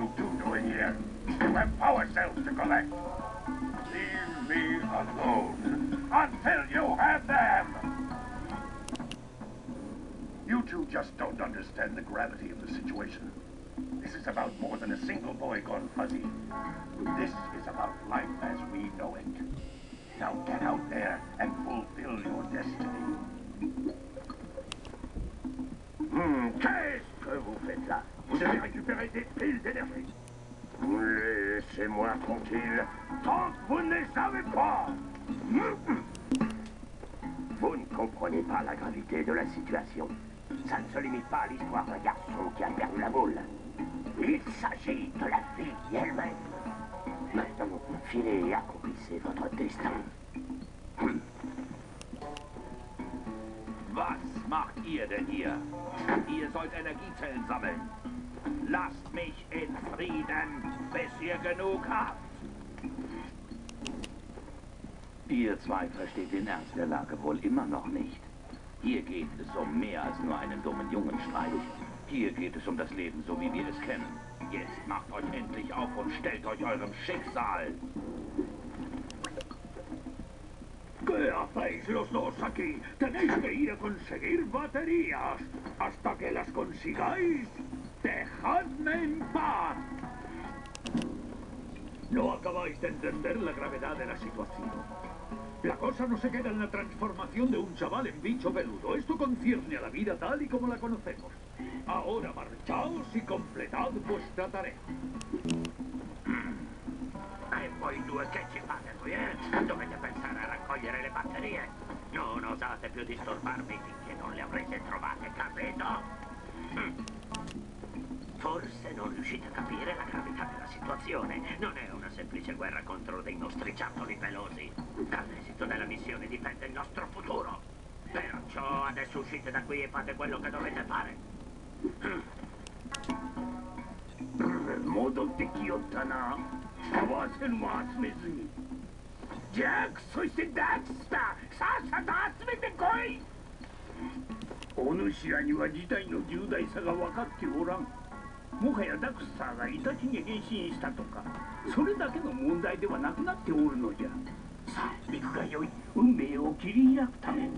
you two doing here? You have power cells to collect. Leave me alone until you have them. You two just don't understand the gravity of the situation. This is about more than a single boy gone fuzzy. This is about life as we know it. Now get out there and fulfill your destiny. Qu'est-ce que vous faites là? Vous avez récupéré des piles d'énergie. Laissez-moi tranquille, tant que vous ne les savez pas. Vous ne comprenez pas la gravité de la situation. Ça ne se limite pas à l'histoire d'un garçon qui a perdu la boule. Il s'agit de la fille elle-même. Maintenant, filez et accomplissez votre destin. Was macht ihr denn hier? Ihr sollt Energiezellen sammeln. Lasst mich in Frieden, bis ihr genug habt. Ihr zwei versteht den Ernst der Lage wohl immer noch nicht. Hier geht es um mehr als nur einen dummen Jungenstreit. Hier geht es um das Leben, so wie wir es kennen. Jetzt macht euch endlich auf und stellt euch eurem Schicksal. ¿Qué hacéis los dos aquí? Tenéis que ir a conseguir baterías. Hasta que las consigáis, dejadme en paz. No acabáis de entender la gravedad de la situación. La cosa no se queda en la transformación de un chaval en bicho peludo. Esto concierne a la vida tal y como la conocemos. Ahora marchaos y completad vuestra tarea. E voi due che ci fate qui, eh? Dovete pensare a raccogliere le batterie. Non osate più disturbarmi finché non le avrete trovate, capito? Forse non riuscite a capire la gravità della situazione. Non è una semplice guerra contro dei nostri ciattoli pelosi. Dall'esito della missione dipende il nostro futuro. Perciò adesso uscite da qui e fate quello che dovete fare. Modoldaki ottana. Havasen vasmesi. Jack, soyse daksta. Sasa dasmete koi. Onushi ani wa jitai no judai sa ga wakatte oran. もはやダクスターがイタチに変身したとか、それだけの問題ではなくなっておるのじゃ。さあ、行くがよい。運命を切り開くために。